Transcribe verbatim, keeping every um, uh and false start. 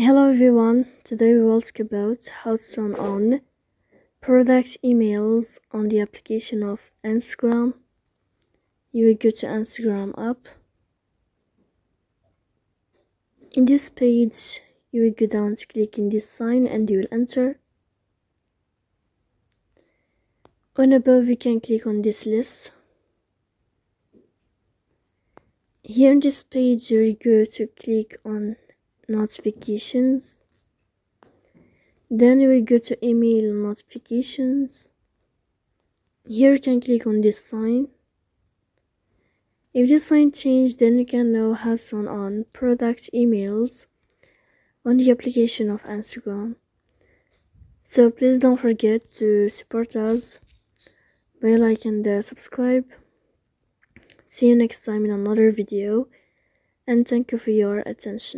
Hello everyone, today we will talk about how to turn on product emails on the application of Instagram. You will go to Instagram app. In this page, you will go down to click in this sign and you will enter. On above, you can click on this list. Here in this page, you will go to click on notifications, then you will go to email notifications. Here you can click on this sign. If this sign changes, then you can now how to turn on product emails on the application of Instagram. So please don't forget to support us by like and uh, subscribe. See you next time in another video, and thank you for your attention.